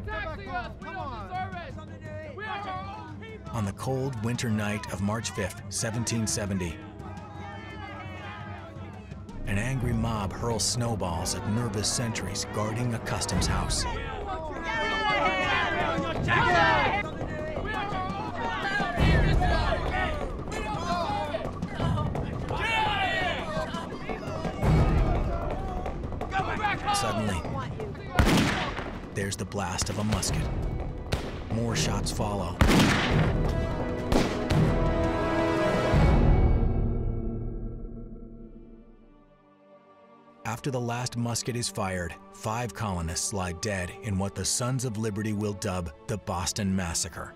taxing us. We don't deserve it. We are our own people. On the cold winter night of March 5th, 1770, an angry mob hurls snowballs at nervous sentries guarding a customs house. Suddenly, there's the blast of a musket. More shots follow. After the last musket is fired, 5 colonists lie dead in what the Sons of Liberty will dub the Boston Massacre.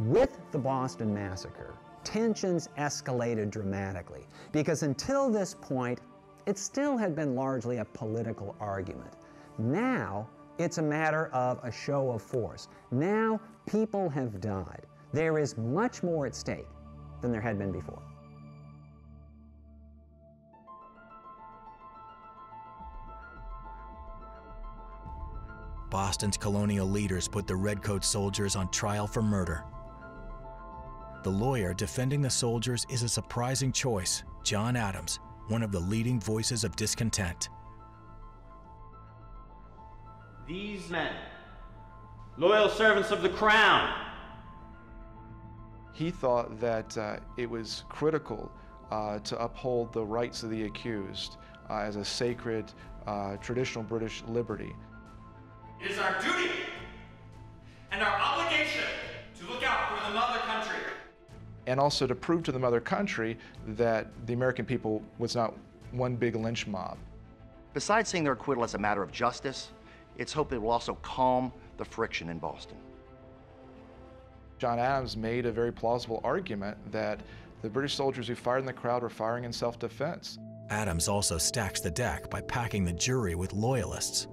With the Boston Massacre, tensions escalated dramatically, because until this point, it still had been largely a political argument. Now, it's a matter of a show of force. Now, people have died. There is much more at stake than there had been before. Boston's colonial leaders put the Redcoat soldiers on trial for murder. The lawyer defending the soldiers is a surprising choice, John Adams, one of the leading voices of discontent. These men, loyal servants of the Crown. He thought that it was critical to uphold the rights of the accused as a sacred traditional British liberty. It is our duty and our obligation to look out for the mother country. And also to prove to the mother country that the American people was not one big lynch mob. Besides seeing their acquittal as a matter of justice, it's hoped it will also calm the friction in Boston. John Adams made a very plausible argument that the British soldiers who fired in the crowd were firing in self-defense. Adams also stacks the deck by packing the jury with loyalists.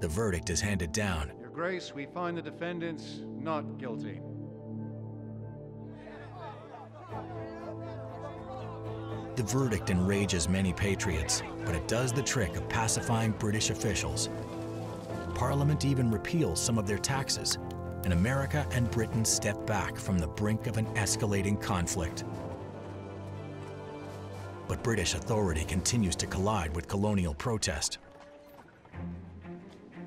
The verdict is handed down. Your Grace, we find the defendants not guilty. The verdict enrages many patriots, but it does the trick of pacifying British officials. Parliament even repeals some of their taxes, and America and Britain step back from the brink of an escalating conflict. But British authority continues to collide with colonial protest.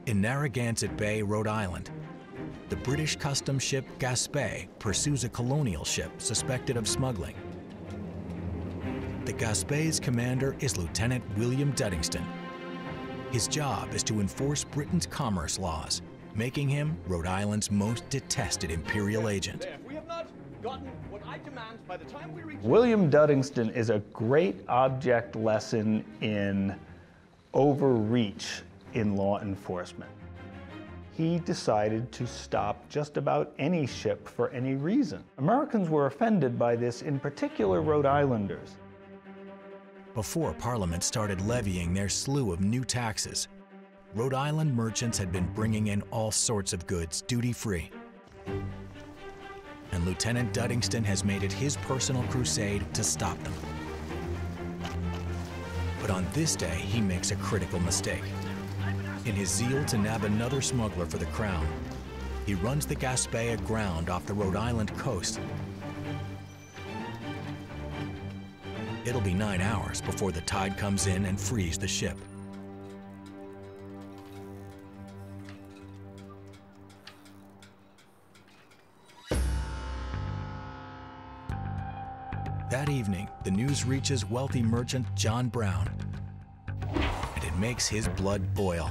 In Narragansett Bay, Rhode Island, the British customs ship Gaspee pursues a colonial ship suspected of smuggling. The Gaspee's commander is Lieutenant William Duddingston. His job is to enforce Britain's commerce laws, making him Rhode Island's most detested imperial agent. William Duddingston is a great object lesson in overreach in law enforcement. He decided to stop just about any ship for any reason. Americans were offended by this, in particular Rhode Islanders. Before Parliament started levying their slew of new taxes, Rhode Island merchants had been bringing in all sorts of goods duty-free. And Lieutenant Duddingston has made it his personal crusade to stop them. But on this day, he makes a critical mistake. In his zeal to nab another smuggler for the Crown, he runs the Gaspee aground off the Rhode Island coast. It'll be 9 hours before the tide comes in and frees the ship. That evening, the news reaches wealthy merchant John Brown, and it makes his blood boil.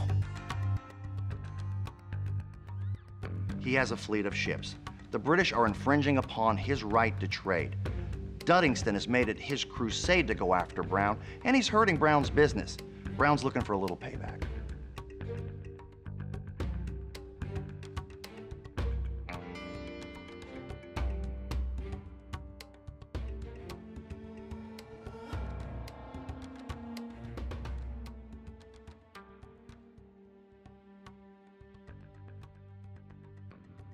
He has a fleet of ships. The British are infringing upon his right to trade. Duddingston has made it his crusade to go after Brown, and he's hurting Brown's business. Brown's looking for a little payback.